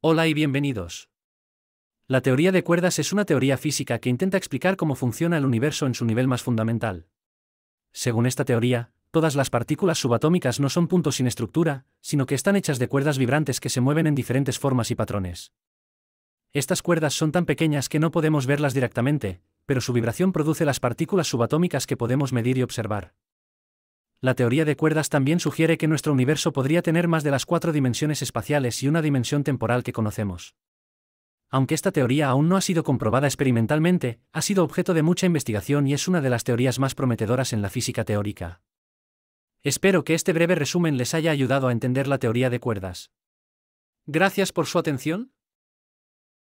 Hola y bienvenidos. La teoría de cuerdas es una teoría física que intenta explicar cómo funciona el universo en su nivel más fundamental. Según esta teoría, todas las partículas subatómicas no son puntos sin estructura, sino que están hechas de cuerdas vibrantes que se mueven en diferentes formas y patrones. Estas cuerdas son tan pequeñas que no podemos verlas directamente, pero su vibración produce las partículas subatómicas que podemos medir y observar. La teoría de cuerdas también sugiere que nuestro universo podría tener más de las 4 dimensiones espaciales y una dimensión temporal que conocemos. Aunque esta teoría aún no ha sido comprobada experimentalmente, ha sido objeto de mucha investigación y es una de las teorías más prometedoras en la física teórica. Espero que este breve resumen les haya ayudado a entender la teoría de cuerdas. Gracias por su atención.